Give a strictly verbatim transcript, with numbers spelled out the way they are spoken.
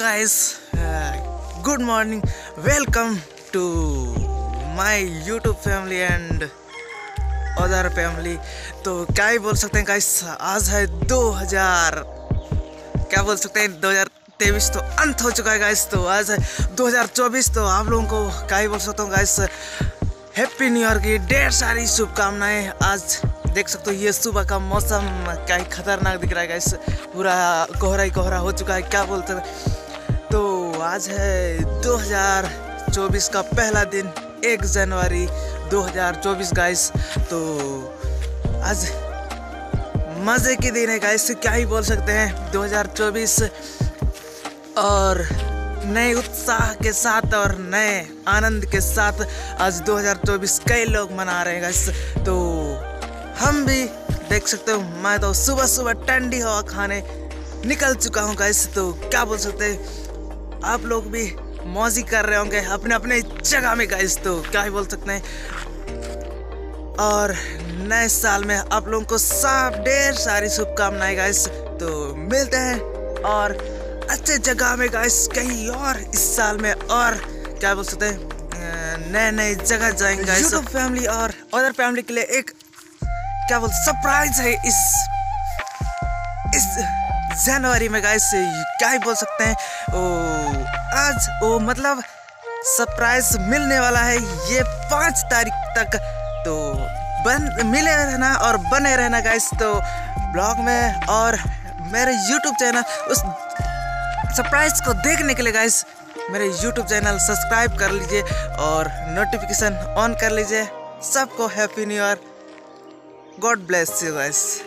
Guys, good morning, welcome to my YouTube family and other family. तो क्या ही बोल सकते हैं गाइस, आज है दो हज़ार, क्या बोल सकते हैं, दो हज़ार तेईस तो अंत हो चुका है गाइस। तो आज है दो हज़ार चौबीस, तो आप लोगों को क्या ही बोल सकता हूँ गाइस, हैप्पी न्यू ईयर की ढेर सारी शुभकामनाएँ। आज देख सकते हो ये सुबह का मौसम क्या ही खतरनाक दिख रहा है गाइस, पूरा कोहरा ही कोहरा हो चुका है, क्या बोलते हैं। तो आज है दो हज़ार चौबीस का पहला दिन, एक जनवरी दो हज़ार चौबीस गाइस। तो आज मज़े के दिन है गाइस, क्या ही बोल सकते हैं, दो हज़ार चौबीस और नए उत्साह के साथ और नए आनंद के साथ आज दो हज़ार चौबीस कई लोग मना रहे हैं गाइस। तो हम भी देख सकते हो, मैं तो सुबह सुबह ठंडी हवा खाने निकल चुका हूँ गाइस। तो क्या बोल सकते हैं, आप लोग भी मौजी कर रहे होंगे अपने अपने जगह में गाइस। तो क्या ही बोल सकते हैं, और नए साल में आप लोगों को साफ ढेर सारी शुभकामनाएं गाइस। तो मिलते हैं और अच्छे जगह में गाइस, कहीं और इस साल में, और क्या बोल सकते हैं, नए नए जगह जाएंगे गाइस। यूट्यूब फैमिली और अदर फैमिली के लिए एक क्या बोल सरप्राइज है इस इस जनवरी में गाइस, क्या ही बोल सकते हैं। ओ आज ओ मतलब सरप्राइज मिलने वाला है ये पाँच तारीख तक। तो बन मिले रहना और बने रहना गाइस, तो ब्लॉग में और मेरे यूट्यूब चैनल उस सरप्राइज को देखने के लिए गाइस मेरे यूट्यूब चैनल सब्सक्राइब कर लीजिए और नोटिफिकेशन ऑन कर लीजिए। सबको happy new year, God bless you guys।